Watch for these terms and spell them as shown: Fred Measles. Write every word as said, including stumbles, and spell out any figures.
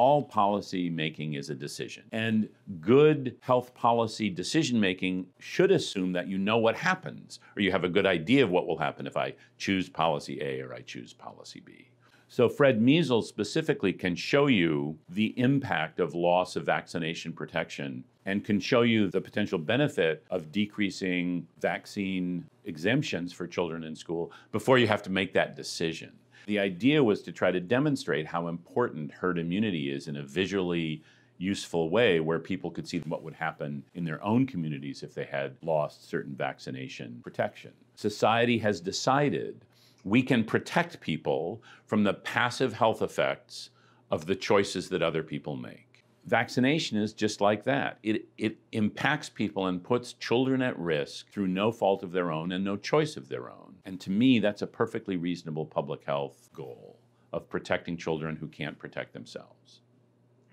all policy making is a decision. And good health policy decision making should assume that you know what happens, or you have a good idea of what will happen if I choose policy A or I choose policy B. So Fred Measles specifically can show you the impact of loss of vaccination protection and can show you the potential benefit of decreasing vaccine exemptions for children in school before you have to make that decision. The idea was to try to demonstrate how important herd immunity is in a visually useful way where people could see what would happen in their own communities if they had lost certain vaccination protection. Society has decided we can protect people from the passive health effects of the choices that other people make. Vaccination is just like that. It, it impacts people and puts children at risk through no fault of their own and no choice of their own. And to me, that's a perfectly reasonable public health goal of protecting children who can't protect themselves.